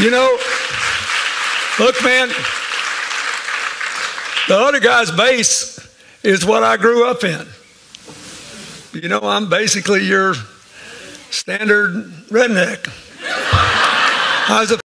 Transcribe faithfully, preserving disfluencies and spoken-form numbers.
You know, look, man, the other guy's base is what I grew up in. You know, I'm basically your standard redneck. I was a